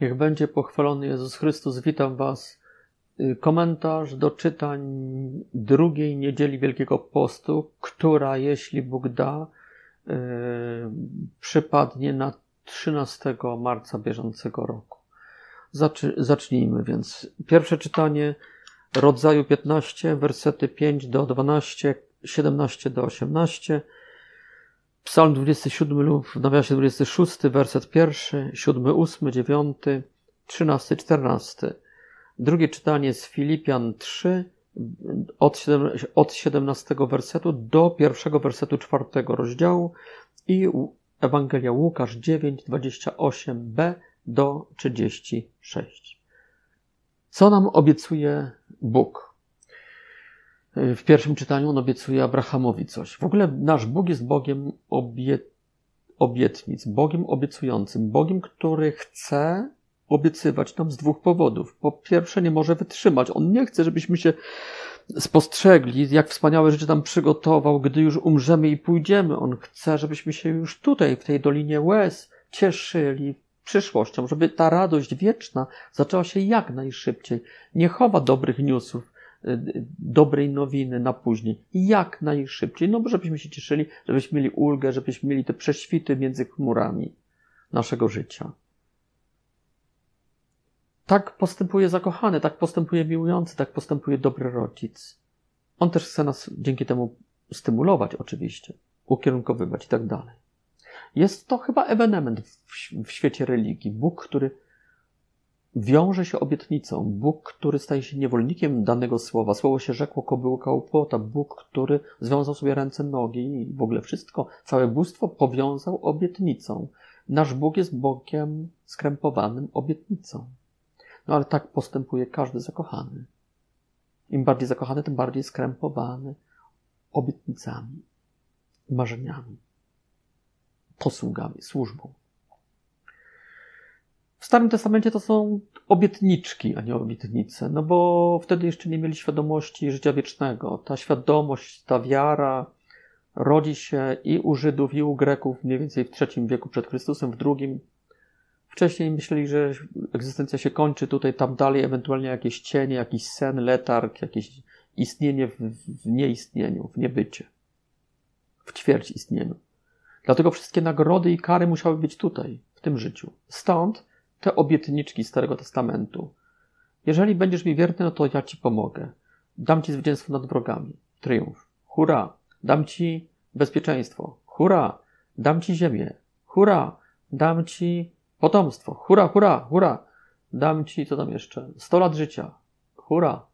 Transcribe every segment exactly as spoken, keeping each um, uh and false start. Niech będzie pochwalony Jezus Chrystus. Witam Was. Komentarz do czytań drugiej niedzieli Wielkiego Postu, która, jeśli Bóg da, yy, przypadnie na trzynastego marca bieżącego roku. Zaczy, zacznijmy więc. Pierwsze czytanie Rodzaju piętnaście, wersety pięć do dwunastu, siedemnaście do osiemnastu, Psalm dwudziesty siódmy lub w nawiasie dwudziesty szósty, werset pierwszy, siódmy, ósmy, dziewiąty, trzynasty, czternasty. Drugie czytanie z Filipian trzy, od siedemnastego wersetu do pierwszego wersetu czwartego rozdziału i Ewangelia Łukasz dziewięć, dwadzieścia osiem b do trzydziestu sześciu. Co nam obiecuje Bóg? W pierwszym czytaniu on obiecuje Abrahamowi coś. W ogóle nasz Bóg jest Bogiem obie... obietnic, Bogiem obiecującym, Bogiem, który chce obiecywać nam z dwóch powodów. Po pierwsze, nie może wytrzymać. On nie chce, żebyśmy się spostrzegli, jak wspaniałe rzeczy nam przygotował, gdy już umrzemy i pójdziemy. On chce, żebyśmy się już tutaj, w tej Dolinie Łez, cieszyli przyszłością, żeby ta radość wieczna zaczęła się jak najszybciej. Nie chowa dobrych newsów, dobrej nowiny na później. Jak najszybciej. No bo żebyśmy się cieszyli, żebyśmy mieli ulgę, żebyśmy mieli te prześwity między chmurami naszego życia. Tak postępuje zakochany, tak postępuje miłujący, tak postępuje dobry rodzic. On też chce nas dzięki temu stymulować oczywiście, ukierunkowywać i tak dalej. Jest to chyba ewenement w świecie religii. Bóg, który wiąże się obietnicą. Bóg, który staje się niewolnikiem danego słowa. Słowo się rzekło, kobyłka u płota. Bóg, który związał sobie ręce, nogi i w ogóle wszystko, całe bóstwo powiązał obietnicą. Nasz Bóg jest Bogiem skrępowanym obietnicą. No ale tak postępuje każdy zakochany. Im bardziej zakochany, tym bardziej skrępowany obietnicami, marzeniami, posługami, służbą. W Starym Testamencie to są obietniczki, a nie obietnice, no bo wtedy jeszcze nie mieli świadomości życia wiecznego. Ta świadomość, ta wiara rodzi się i u Żydów, i u Greków mniej więcej w trzecim wieku przed Chrystusem, w drugim. Wcześniej myśleli, że egzystencja się kończy tutaj, tam dalej, ewentualnie jakieś cienie, jakiś sen, letarg, jakieś istnienie w, w nieistnieniu, w niebycie, w ćwierć istnieniu. Dlatego wszystkie nagrody i kary musiały być tutaj, w tym życiu. Stąd te obietniczki Starego Testamentu. Jeżeli będziesz mi wierny, no to ja ci pomogę. Dam ci zwycięstwo nad wrogami. Triumf. Hurra. Dam ci bezpieczeństwo. Hurra. Dam ci ziemię. Hurra. Dam ci potomstwo. Hurra, hurra, hurra. Dam ci, co tam jeszcze? sto lat życia. Hurra.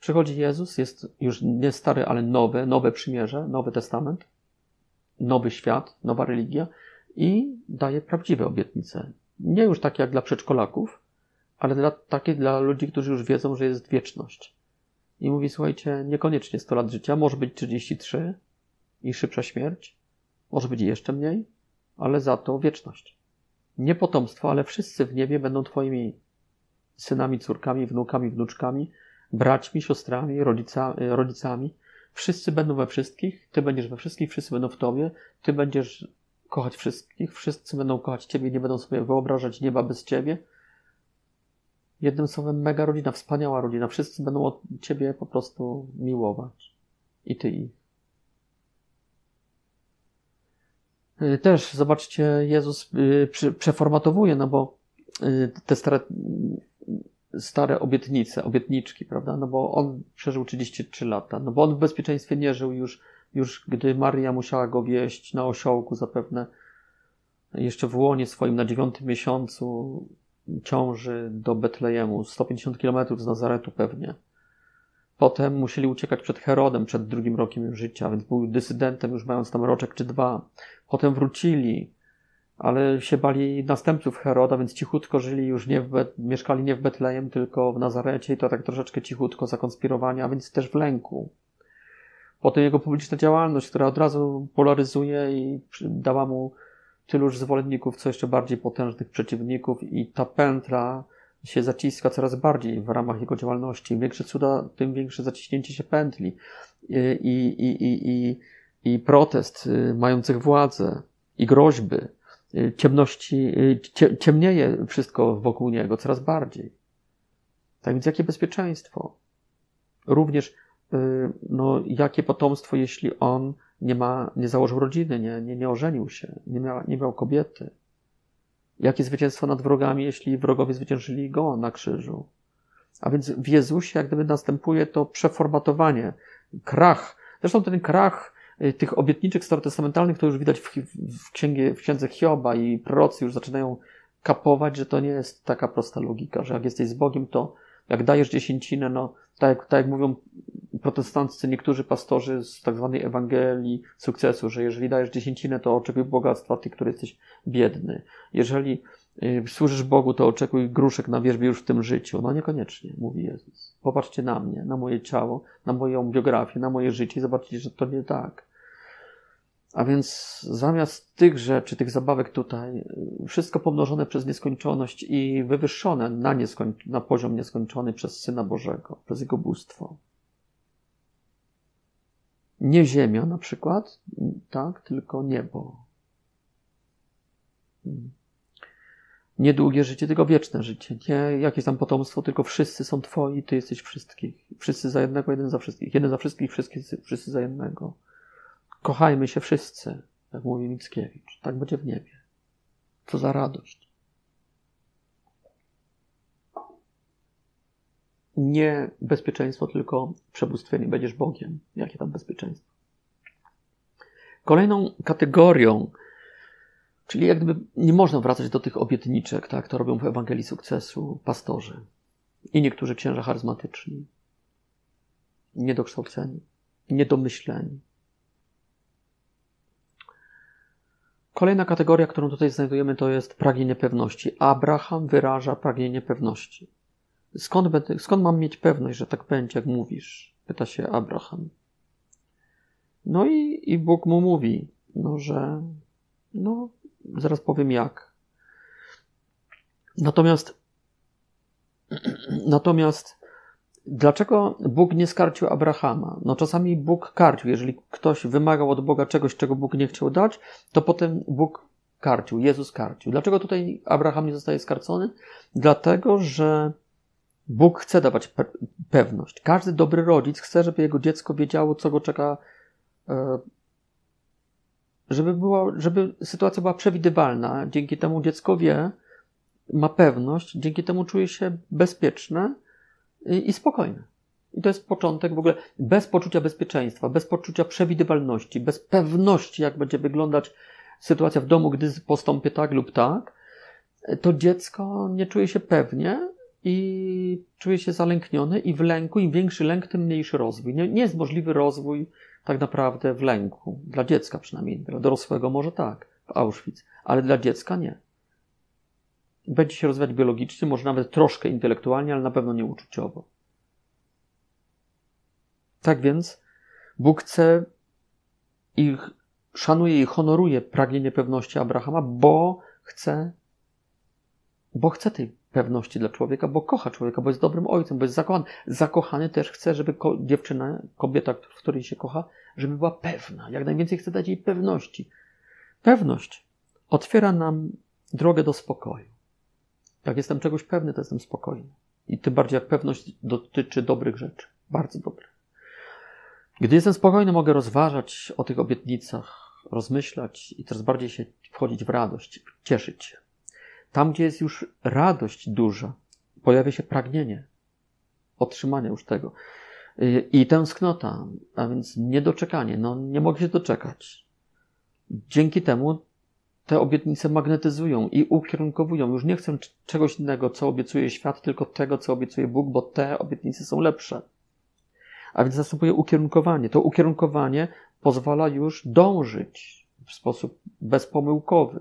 Przychodzi Jezus, jest już nie stary, ale nowy, nowe przymierze, nowy testament, nowy świat, nowa religia i daje prawdziwe obietnice. Nie już takie jak dla przedszkolaków, ale dla, takie dla ludzi, którzy już wiedzą, że jest wieczność. I mówi, słuchajcie, niekoniecznie sto lat życia, może być trzydzieści trzy i szybsza śmierć, może być jeszcze mniej, ale za to wieczność. Nie potomstwo, ale wszyscy w niebie będą twoimi synami, córkami, wnukami, wnuczkami, braćmi, siostrami, rodzica, rodzicami. Wszyscy będą we wszystkich, ty będziesz we wszystkich, wszyscy będą w tobie, ty będziesz kochać wszystkich, wszyscy będą kochać ciebie, nie będą sobie wyobrażać nieba bez ciebie. Jednym słowem, mega rodzina, wspaniała rodzina. Wszyscy będą od ciebie po prostu miłować. I ty ich. Też, zobaczcie, Jezus przeformatowuje, no bo te stare, stare obietnice, obietniczki, prawda? No bo on przeżył trzydzieści trzy lata, no bo on w bezpieczeństwie nie żył już, już gdy Maria musiała go wieść na osiołku zapewne, jeszcze w łonie swoim na dziewiątym miesiącu ciąży do Betlejemu, sto pięćdziesiąt kilometrów z Nazaretu pewnie. Potem musieli uciekać przed Herodem, przed drugim rokiem życia, więc był dysydentem, już mając tam roczek czy dwa. Potem wrócili, ale się bali następców Heroda, więc cichutko żyli już, nie w Bet- mieszkali nie w Betlejem, tylko w Nazarecie i to tak troszeczkę cichutko zakonspirowanie, a więc też w lęku. Potem jego publiczna działalność, która od razu polaryzuje i dała mu tyluż zwolenników, co jeszcze bardziej potężnych przeciwników i ta pętla się zaciska coraz bardziej w ramach jego działalności. Im większe cuda, tym większe zaciśnięcie się pętli i, i, i, i, i protest mających władzę i groźby ciemności, ciemnieje wszystko wokół niego coraz bardziej. Tak więc jakie bezpieczeństwo? Również no, jakie potomstwo, jeśli on nie ma, nie założył rodziny, nie, nie, nie ożenił się, nie miał, nie miał kobiety? Jakie zwycięstwo nad wrogami, jeśli wrogowie zwyciężyli go na krzyżu? A więc w Jezusie jak gdyby następuje to przeformatowanie, krach. Zresztą ten krach tych obietniczych starotestamentalnych to już widać w, w, księgie, w księdze Hioba i prorocy już zaczynają kapować, że to nie jest taka prosta logika, że jak jesteś z Bogiem, to jak dajesz dziesięcinę, no tak, tak jak mówią protestanccy, niektórzy pastorzy z tak zwanej Ewangelii sukcesu, że jeżeli dajesz dziesięcinę, to oczekuj bogactwa, ty, który jesteś biedny. Jeżeli y, służysz Bogu, to oczekuj gruszek na wierzbie już w tym życiu. No niekoniecznie, mówi Jezus. Popatrzcie na mnie, na moje ciało, na moją biografię, na moje życie i zobaczycie, że to nie tak. A więc zamiast tych rzeczy, tych zabawek tutaj, wszystko pomnożone przez nieskończoność i wywyższone na, nieskoń... na poziom nieskończony przez Syna Bożego, przez Jego bóstwo. Nie ziemia na przykład, tak, tylko niebo. Nie długie życie, tylko wieczne życie. Nie jakieś tam potomstwo, tylko wszyscy są twoi, ty jesteś wszystkich. Wszyscy za jednego, jeden za wszystkich. Jeden za wszystkich, wszyscy, wszyscy za jednego. Kochajmy się wszyscy, jak mówi Mickiewicz. Tak będzie w niebie. Co za radość. Nie bezpieczeństwo, tylko przebóstwienie. Będziesz Bogiem. Jakie tam bezpieczeństwo? Kolejną kategorią, czyli jak gdyby nie można wracać do tych obietniczek, tak, to robią w Ewangelii sukcesu pastorzy i niektórzy księża charyzmatyczni, niedokształceni, niedomyśleni. Kolejna kategoria, którą tutaj znajdujemy, to jest pragnienie pewności. Abraham wyraża pragnienie pewności. Skąd, będę, skąd mam mieć pewność, że tak będzie, jak mówisz? Pyta się Abraham. No i, i Bóg mu mówi, no, że no, zaraz powiem jak. Natomiast, natomiast dlaczego Bóg nie skarcił Abrahama? No czasami Bóg karcił. Jeżeli ktoś wymagał od Boga czegoś, czego Bóg nie chciał dać, to potem Bóg karcił, Jezus karcił. Dlaczego tutaj Abraham nie zostaje skarcony? Dlatego, że Bóg chce dawać pe- pewność. Każdy dobry rodzic chce, żeby jego dziecko wiedziało, co go czeka, żeby była, żeby sytuacja była przewidywalna. Dzięki temu dziecko wie, ma pewność, dzięki temu czuje się bezpieczne i spokojne. I to jest początek w ogóle bez poczucia bezpieczeństwa, bez poczucia przewidywalności, bez pewności, jak będzie wyglądać sytuacja w domu, gdy postąpię tak lub tak, to dziecko nie czuje się pewnie i czuje się zalęknione i w lęku. Im większy lęk, tym mniejszy rozwój. Nie, nie jest możliwy rozwój tak naprawdę w lęku. Dla dziecka przynajmniej. Dla dorosłego może tak, w Auschwitz. Ale dla dziecka nie. Będzie się rozwijać biologicznie, może nawet troszkę intelektualnie, ale na pewno nie uczuciowo. Tak więc Bóg chce i szanuje i honoruje pragnienie pewności Abrahama, bo chce, bo chce tej pewności dla człowieka, bo kocha człowieka, bo jest dobrym ojcem, bo jest zakochany. Zakochany też chce, żeby ko- dziewczyna, kobieta, w której się kocha, żeby była pewna. Jak najwięcej chce dać jej pewności. Pewność otwiera nam drogę do spokoju. Jak jestem czegoś pewny, to jestem spokojny. I tym bardziej, jak pewność dotyczy dobrych rzeczy. Bardzo dobrych. Gdy jestem spokojny, mogę rozważać o tych obietnicach, rozmyślać i coraz bardziej się wchodzić w radość, cieszyć się. Tam, gdzie jest już radość duża, pojawia się pragnienie otrzymania już tego. I tęsknota, a więc niedoczekanie. No, nie mogę się doczekać. Dzięki temu te obietnice magnetyzują i ukierunkowują. Już nie chcę czegoś innego, co obiecuje świat, tylko tego, co obiecuje Bóg, bo te obietnice są lepsze. A więc następuje ukierunkowanie. To ukierunkowanie pozwala już dążyć w sposób bezpomyłkowy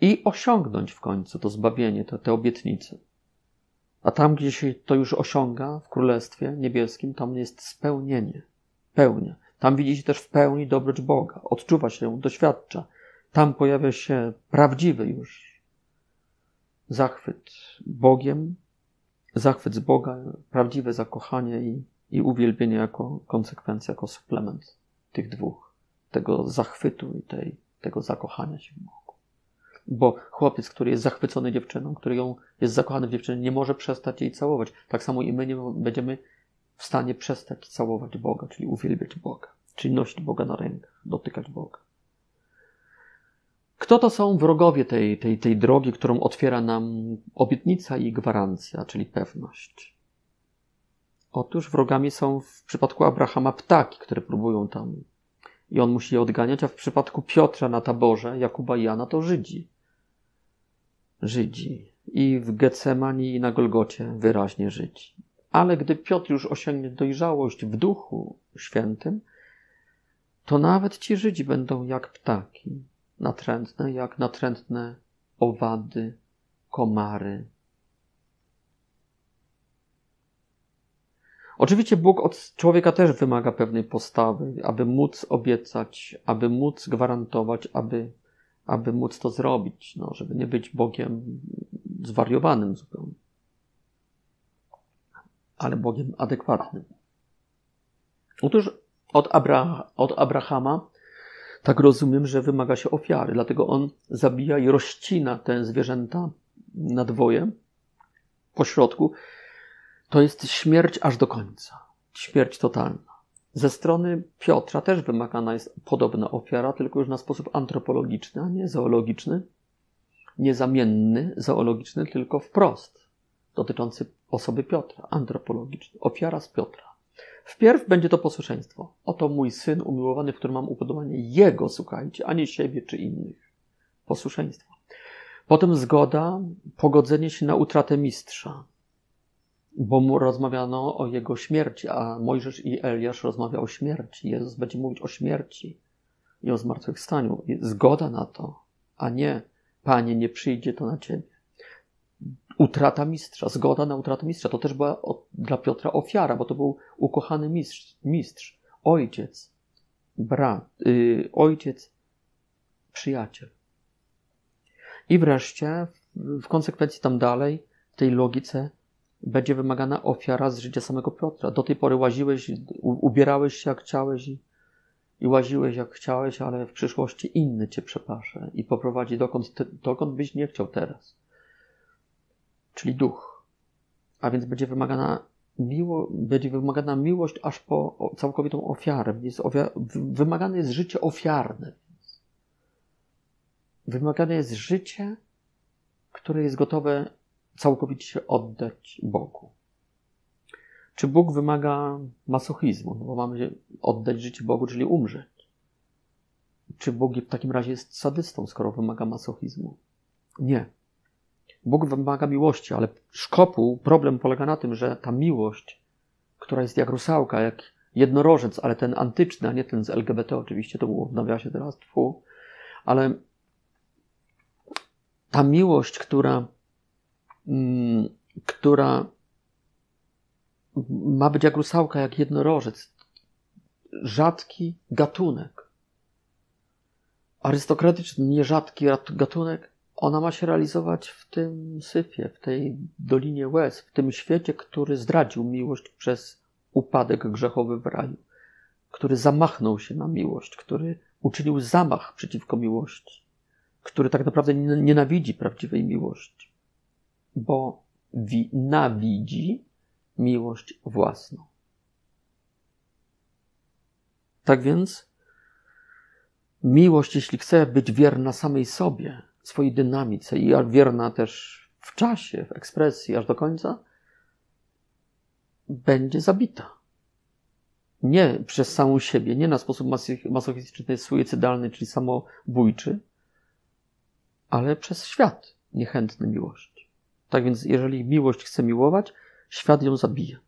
i osiągnąć w końcu to zbawienie, to, te obietnice. A tam, gdzie się to już osiąga, w Królestwie Niebieskim, tam jest spełnienie, pełnia. Tam widzi się też w pełni dobrocz Boga. Odczuwa się ją, doświadcza. Tam pojawia się prawdziwy już zachwyt Bogiem, zachwyt z Boga, prawdziwe zakochanie i, i uwielbienie jako konsekwencja, jako suplement tych dwóch. Tego zachwytu i tej tego zakochania się w Bogu. Bo chłopiec, który jest zachwycony dziewczyną, który ją jest zakochany w dziewczynie, nie może przestać jej całować. Tak samo i my nie będziemy w stanie przestać całować Boga, czyli uwielbiać Boga, czyli nosić Boga na rękach, dotykać Boga. Kto to są wrogowie tej, tej, tej drogi, którą otwiera nam obietnica i gwarancja, czyli pewność? Otóż wrogami są w przypadku Abrahama ptaki, które próbują tam i on musi je odganiać, a w przypadku Piotra na taborze, Jakuba i Jana to Żydzi. Żydzi. I w Getsemanii i na Golgocie wyraźnie Żydzi. Ale gdy Piotr już osiągnie dojrzałość w Duchu Świętym, to nawet ci Żydzi będą jak ptaki. Natrętne, jak natrętne owady, komary. Oczywiście Bóg od człowieka też wymaga pewnej postawy, aby móc obiecać, aby móc gwarantować, aby, aby móc to zrobić, no, żeby nie być Bogiem zwariowanym zupełnie, ale Bogiem adekwatnym. Otóż od, Abra- od Abrahama tak rozumiem, że wymaga się ofiary, dlatego on zabija i rozcina te zwierzęta na dwoje po środku. To jest śmierć aż do końca. Śmierć totalna. Ze strony Piotra też wymagana jest podobna ofiara, tylko już na sposób antropologiczny, a nie zoologiczny. Nie zamienny, zoologiczny, tylko wprost. Dotyczący osoby Piotra, antropologiczny. Ofiara z Piotra. Wpierw będzie to posłuszeństwo. Oto mój syn umiłowany, w którym mam upodobanie. Jego, słuchajcie, a nie siebie czy innych. Posłuszeństwo. Potem zgoda, pogodzenie się na utratę mistrza. Bo mu rozmawiano o jego śmierci, a Mojżesz i Eliasz rozmawiał o śmierci. Jezus będzie mówić o śmierci i o zmartwychwstaniu. Zgoda na to, a nie, Panie, nie przyjdzie to na Ciebie. Utrata mistrza, zgoda na utratę mistrza. To też była dla Piotra ofiara, bo to był ukochany mistrz, mistrz ojciec, brat, yy, ojciec, przyjaciel. I wreszcie, w konsekwencji tam dalej, w tej logice, będzie wymagana ofiara z życia samego Piotra. Do tej pory łaziłeś, ubierałeś się jak chciałeś i, i łaziłeś jak chciałeś, ale w przyszłości inny cię przepasze i poprowadzi dokąd, te, dokąd byś nie chciał teraz. Czyli duch. A więc będzie wymagana, miło, będzie wymagana miłość aż po całkowitą ofiarę. Jest ofiar, wymagane jest życie ofiarne. Wymagane jest życie, które jest gotowe całkowicie się oddać Bogu. Czy Bóg wymaga masochizmu? No bo mamy oddać życie Bogu, czyli umrzeć. Czy Bóg w takim razie jest sadystą, skoro wymaga masochizmu? Nie. Bóg wymaga miłości, ale szkopuł, problem polega na tym, że ta miłość, która jest jak rusałka, jak jednorożec, ale ten antyczny, a nie ten z L G B T oczywiście, to było w nawiasie teraz, tfu, ale ta miłość, która która ma być jak rusałka, jak jednorożec. Rzadki gatunek. Arystokratyczny, nierzadki gatunek. Ona ma się realizować w tym syfie, w tej dolinie łez, w tym świecie, który zdradził miłość przez upadek grzechowy w raju, który zamachnął się na miłość, który uczynił zamach przeciwko miłości, który tak naprawdę nienawidzi prawdziwej miłości. Bo wi- nawidzi miłość własną. Tak więc miłość, jeśli chce być wierna samej sobie, swojej dynamice i wierna też w czasie, w ekspresji, aż do końca, będzie zabita. Nie przez samą siebie, nie na sposób masochistyczny, suicydalny, czyli samobójczy, ale przez świat niechętny miłości. Tak więc jeżeli miłość chce miłować, świat ją zabija.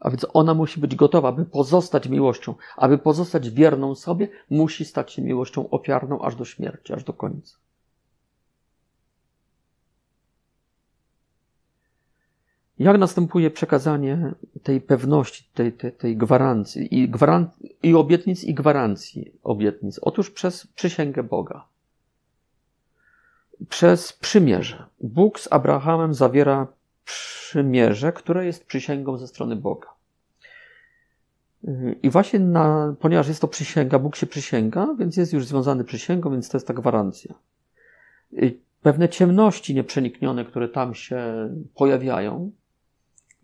A więc ona musi być gotowa, aby pozostać miłością, aby pozostać wierną sobie, musi stać się miłością ofiarną aż do śmierci, aż do końca. Jak następuje przekazanie tej pewności, tej, tej, tej gwarancji i, gwaran- i obietnic i gwarancji obietnic? Otóż przez przysięgę Boga. Przez przymierze. Bóg z Abrahamem zawiera przymierze, które jest przysięgą ze strony Boga. I właśnie, na, ponieważ jest to przysięga, Bóg się przysięga, więc jest już związany przysięgą, więc to jest ta gwarancja. I pewne ciemności nieprzeniknione, które tam się pojawiają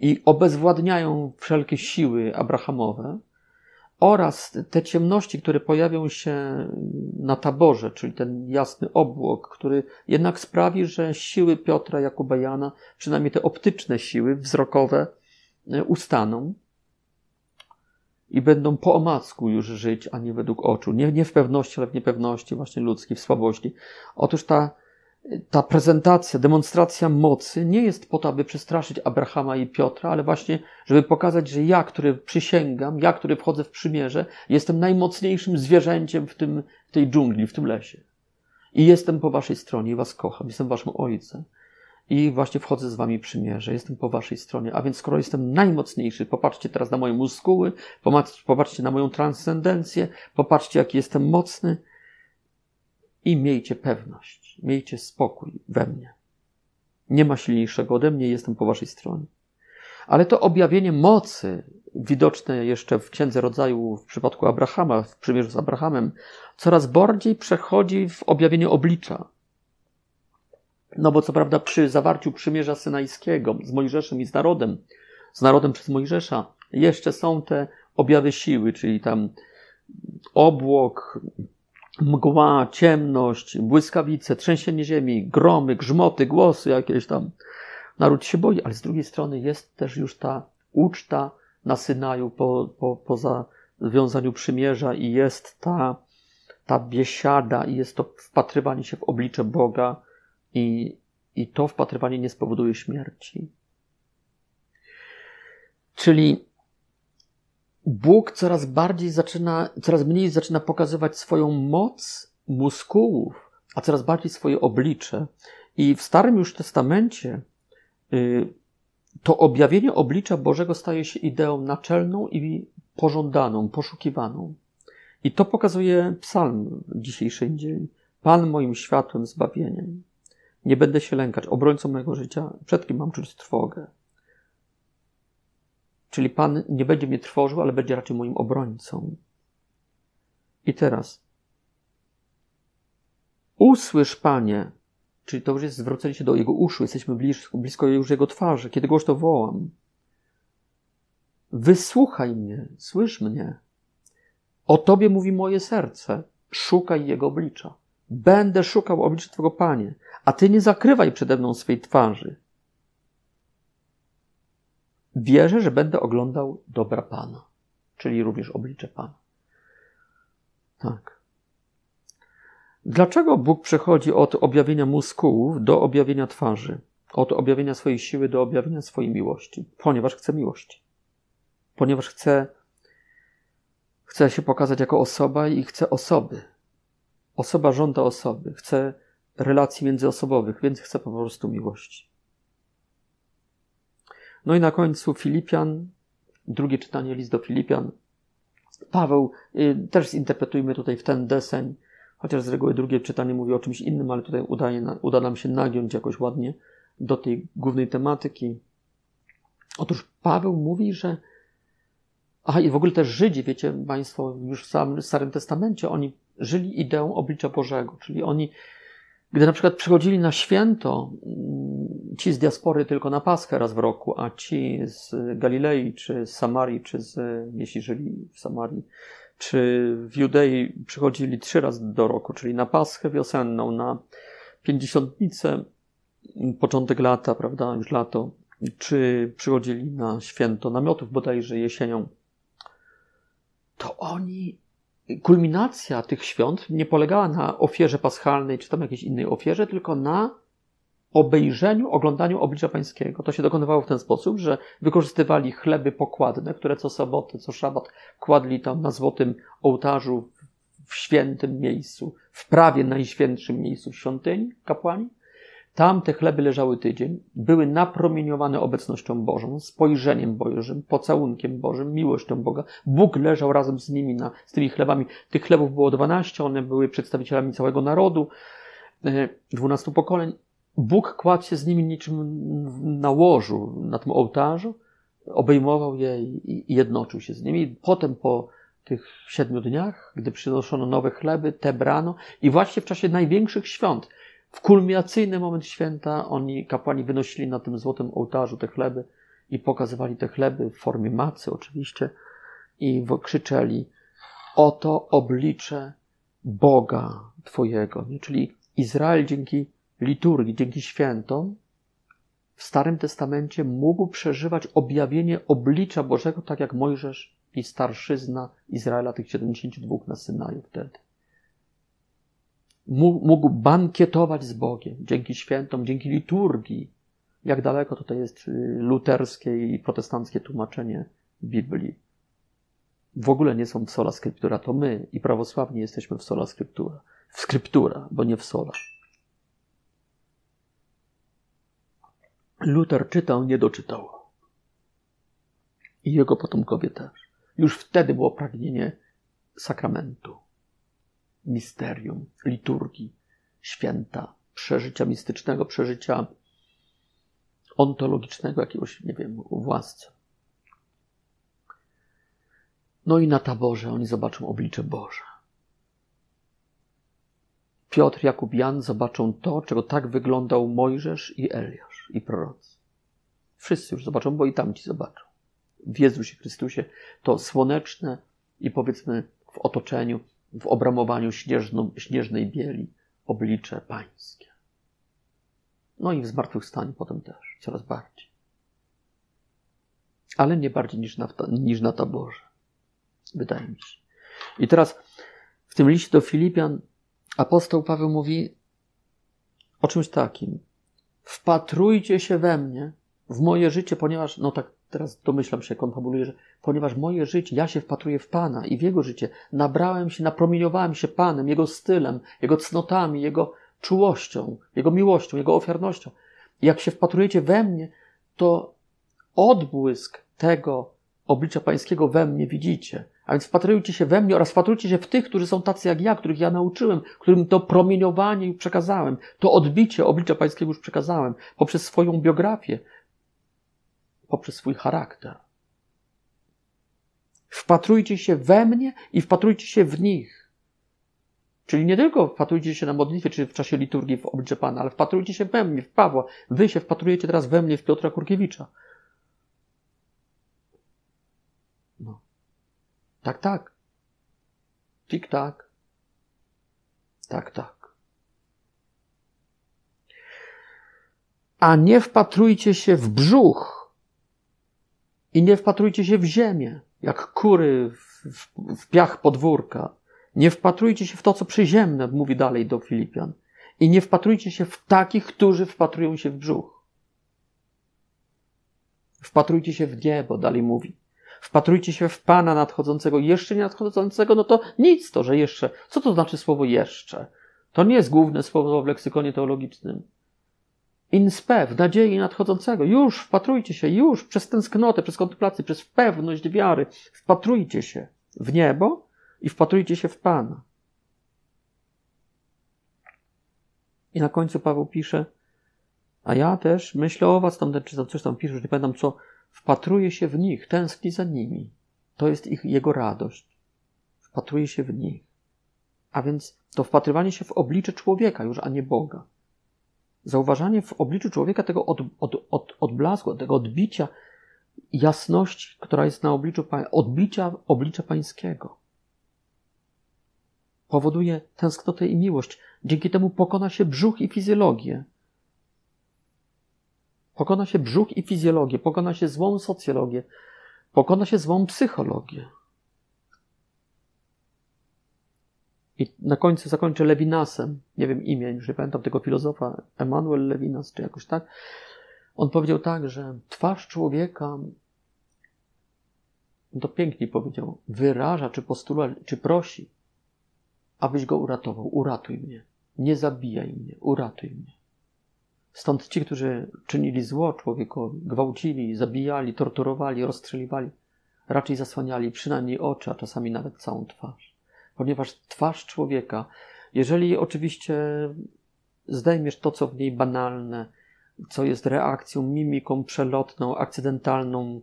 i obezwładniają wszelkie siły abrahamowe, oraz te ciemności, które pojawią się na taborze, czyli ten jasny obłok, który jednak sprawi, że siły Piotra, Jakuba, Jana, przynajmniej te optyczne siły wzrokowe, ustaną i będą po omacku już żyć, a nie według oczu. Nie, nie w pewności, ale w niepewności właśnie ludzkiej, w słabości. Otóż ta, ta prezentacja, demonstracja mocy nie jest po to, aby przestraszyć Abrahama i Piotra, ale właśnie, żeby pokazać, że ja, który przysięgam, ja, który wchodzę w przymierze, jestem najmocniejszym zwierzęciem w, tym, w tej dżungli, w tym lesie. I jestem po waszej stronie i was kocham, jestem waszym ojcem. I właśnie wchodzę z wami w przymierze, jestem po waszej stronie. A więc skoro jestem najmocniejszy, popatrzcie teraz na moje muskuły, popatrzcie na moją transcendencję, popatrzcie, jaki jestem mocny i miejcie pewność, miejcie spokój we mnie. Nie ma silniejszego ode mnie, jestem po waszej stronie. Ale to objawienie mocy, widoczne jeszcze w Księdze Rodzaju w przypadku Abrahama, w przymierzu z Abrahamem, coraz bardziej przechodzi w objawienie oblicza. No bo co prawda przy zawarciu przymierza synajskiego z Mojżeszem i z narodem, z narodem przez Mojżesza, jeszcze są te objawy siły, czyli tam obłok, mgła, ciemność, błyskawice, trzęsienie ziemi, gromy, grzmoty, głosy jakieś tam. Naród się boi, ale z drugiej strony jest też już ta uczta na Synaju po, po, po zawiązaniu przymierza i jest ta, ta biesiada i jest to wpatrywanie się w oblicze Boga. I, I to wpatrywanie nie spowoduje śmierci. Czyli Bóg coraz bardziej zaczyna, coraz mniej zaczyna pokazywać swoją moc muskułów, a coraz bardziej swoje oblicze. I w Starym już Testamencie y, to objawienie oblicza Bożego staje się ideą naczelną i pożądaną, poszukiwaną. I to pokazuje Psalm dzisiejszej dzień. Pan moim światłem, zbawieniem. Nie będę się lękać, obrońcą mojego życia, przed kim mam czuć trwogę. Czyli Pan nie będzie mnie trwożył, ale będzie raczej moim obrońcą. I teraz. Usłysz, Panie, czyli to już jest zwrócenie się do Jego uszu, jesteśmy blisko, blisko już Jego twarzy, kiedy głośno wołam. Wysłuchaj mnie, słysz mnie. O Tobie mówi moje serce, szukaj Jego oblicza. Będę szukał oblicza Twego, Panie, a Ty nie zakrywaj przede mną swej twarzy. Wierzę, że będę oglądał dobra Pana, czyli również oblicze Pana. Tak. Dlaczego Bóg przechodzi od objawienia muskułów do objawienia twarzy? Od objawienia swojej siły do objawienia swojej miłości? Ponieważ chce miłości. Ponieważ chce, chce się pokazać jako osoba i chce osoby. Osoba żąda osoby, chce relacji międzyosobowych, więc chce po prostu miłości. No i na końcu Filipian, drugie czytanie, list do Filipian. Paweł, y, też zinterpretujmy tutaj w ten deseń, chociaż z reguły drugie czytanie mówi o czymś innym, ale tutaj udaje, uda nam się nagiąć jakoś ładnie do tej głównej tematyki. Otóż Paweł mówi, że aha, i w ogóle też Żydzi, wiecie Państwo, już w samym Starym Testamencie, oni żyli ideą oblicza Bożego, czyli oni, gdy na przykład przychodzili na święto, ci z diaspory tylko na Paschę raz w roku, a ci z Galilei, czy z Samarii, czy z, jeśli żyli w Samarii, czy w Judei przychodzili trzy razy do roku, czyli na Paschę wiosenną, na Pięćdziesiątnicę, początek lata, prawda, już lato, czy przychodzili na święto namiotów bodajże jesienią, to oni, kulminacja tych świąt nie polegała na ofierze paschalnej czy tam jakiejś innej ofierze, tylko na obejrzeniu, oglądaniu oblicza pańskiego. To się dokonywało w ten sposób, że wykorzystywali chleby pokładne, które co sobotę, co szabat kładli tam na złotym ołtarzu w świętym miejscu, w prawie najświętszym miejscu świątyni, kapłani. Tam te chleby leżały tydzień, były napromieniowane obecnością Bożą, spojrzeniem Bożym, pocałunkiem Bożym, miłością Boga. Bóg leżał razem z nimi, na, z tymi chlebami. Tych chlebów było dwanaście, one były przedstawicielami całego narodu, dwunastu pokoleń. Bóg kładł się z nimi niczym na łożu, na tym ołtarzu obejmował je i jednoczył się z nimi. Potem po tych siedmiu dniach, gdy przynoszono nowe chleby, te brano i właśnie w czasie największych świąt, w kulminacyjny moment święta, oni, kapłani, wynosili na tym złotym ołtarzu te chleby i pokazywali te chleby w formie macy oczywiście i krzyczeli: oto oblicze Boga Twojego. Czyli Izrael dzięki liturgii, dzięki świętom w Starym Testamencie mógł przeżywać objawienie oblicza Bożego, tak jak Mojżesz i starszyzna Izraela, tych siedemdziesięciu dwóch na Synaju wtedy. Mógł bankietować z Bogiem dzięki świętom, dzięki liturgii. Jak daleko tutaj jest luterskie i protestanckie tłumaczenie Biblii. W ogóle nie są w sola scriptura, to my i prawosławni jesteśmy w sola scriptura. W scriptura, bo nie w sola. Luter czytał, nie doczytał. I jego potomkowie też. Już wtedy było pragnienie sakramentu, misterium, liturgii, święta, przeżycia mistycznego, przeżycia ontologicznego, jakiegoś, nie wiem, własca. No i na taborze oni zobaczą oblicze Boże. Piotr, Jakub, Jan zobaczą to, czego tak wyglądał Mojżesz i Eliasz i prorocy. Wszyscy już zobaczą, bo i tamci zobaczą. W Jezusie Chrystusie to słoneczne i powiedzmy w otoczeniu, w obramowaniu śnieżną, śnieżnej bieli oblicze pańskie. No i w zmartwychwstaniu potem też, coraz bardziej. Ale nie bardziej niż na, niż na taborze. Wydaje mi się. I teraz w tym liście do Filipian apostoł Paweł mówi o czymś takim. Wpatrujcie się we mnie, w moje życie, ponieważ, no tak teraz domyślam się, konfabuluję, że ponieważ moje życie, ja się wpatruję w Pana i w Jego życie. Nabrałem się, napromieniowałem się Panem, Jego stylem, Jego cnotami, Jego czułością, Jego miłością, Jego ofiarnością. I jak się wpatrujecie we mnie, to odbłysk tego oblicza pańskiego we mnie widzicie. A więc wpatrujcie się we mnie oraz wpatrujcie się w tych, którzy są tacy jak ja, których ja nauczyłem, którym to promieniowanie już przekazałem, to odbicie oblicza pańskiego już przekazałem poprzez swoją biografię, poprzez swój charakter. Wpatrujcie się we mnie i wpatrujcie się w nich. Czyli nie tylko wpatrujcie się na modlitwie, czy w czasie liturgii w oblicze Pana, ale wpatrujcie się we mnie, w Pawła. Wy się wpatrujecie teraz we mnie, w Piotra Kurkiewicza. No. Tak, tak. Tik, tak. Tak, tak. A nie wpatrujcie się w brzuch i nie wpatrujcie się w ziemię, jak kury w, w, w piach podwórka. Nie wpatrujcie się w to, co przyziemne, mówi dalej do Filipian. I nie wpatrujcie się w takich, którzy wpatrują się w brzuch. Wpatrujcie się w niebo, dalej mówi. Wpatrujcie się w Pana nadchodzącego, jeszcze nie nadchodzącego, no to nic to, że jeszcze. Co to znaczy słowo jeszcze? To nie jest główne słowo w leksykonie teologicznym. In spe, w nadziei nadchodzącego. Już wpatrujcie się, już przez tęsknotę, przez kontemplację, przez pewność wiary. Wpatrujcie się w niebo i wpatrujcie się w Pana. I na końcu Paweł pisze, a ja też myślę o was, tam, czy tam coś tam pisze, już nie pamiętam co, wpatruje się w nich, tęskni za nimi. To jest ich, jego radość. Wpatruje się w nich. A więc to wpatrywanie się w oblicze człowieka już, a nie Boga. Zauważanie w obliczu człowieka tego od, od, od, odblasku, tego odbicia jasności, która jest na obliczu, odbicia oblicza pańskiego. Powoduje tęsknotę i miłość. Dzięki temu pokona się brzuch i fizjologię. Pokona się brzuch i fizjologię, pokona się złą socjologię, pokona się złą psychologię. I na końcu zakończę Levinasem, nie wiem imię, już nie pamiętam tego filozofa, Emanuel Levinas, czy jakoś tak. On powiedział tak, że twarz człowieka, to pięknie powiedział, wyraża, czy postuluje, czy prosi, abyś go uratował. Uratuj mnie, nie zabijaj mnie, uratuj mnie. Stąd ci, którzy czynili zło człowiekowi, gwałcili, zabijali, torturowali, rozstrzeliwali, raczej zasłaniali przynajmniej oczy, a czasami nawet całą twarz. Ponieważ twarz człowieka, jeżeli oczywiście zdejmiesz to, co w niej banalne, co jest reakcją, mimiką przelotną, akcydentalną,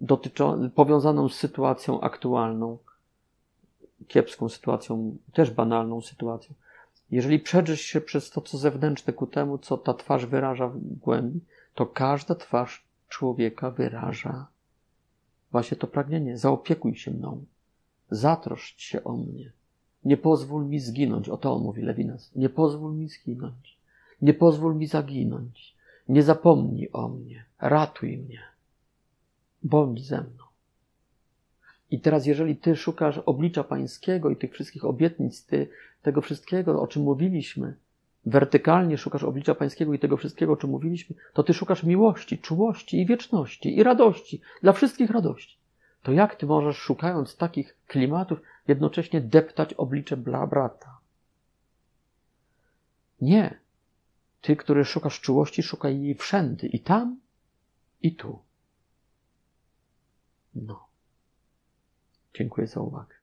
dotyczą, powiązaną z sytuacją aktualną, kiepską sytuacją, też banalną sytuacją. Jeżeli przedrzesz się przez to, co zewnętrzne ku temu, co ta twarz wyraża w głębi, to każda twarz człowieka wyraża właśnie to pragnienie. Zaopiekuj się mną. Zatroszcz się o mnie. Nie pozwól mi zginąć. O to mówi Levinas. Nie pozwól mi zginąć. Nie pozwól mi zaginąć. Nie zapomnij o mnie. Ratuj mnie. Bądź ze mną. I teraz, jeżeli ty szukasz oblicza pańskiego i tych wszystkich obietnic, ty tego wszystkiego, o czym mówiliśmy, wertykalnie szukasz oblicza pańskiego i tego wszystkiego, o czym mówiliśmy, to ty szukasz miłości, czułości i wieczności i radości. Dla wszystkich radości. To jak ty możesz, szukając takich klimatów, jednocześnie deptać oblicze dla brata? Nie. Ty, który szukasz czułości, szukaj jej wszędy. I tam, i tu. No. Dziękuję za uwagę.